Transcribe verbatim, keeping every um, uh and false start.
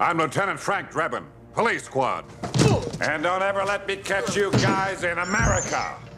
I'm Lieutenant Frank Drebin, Police Squad. And don't ever let me catch you guys in America.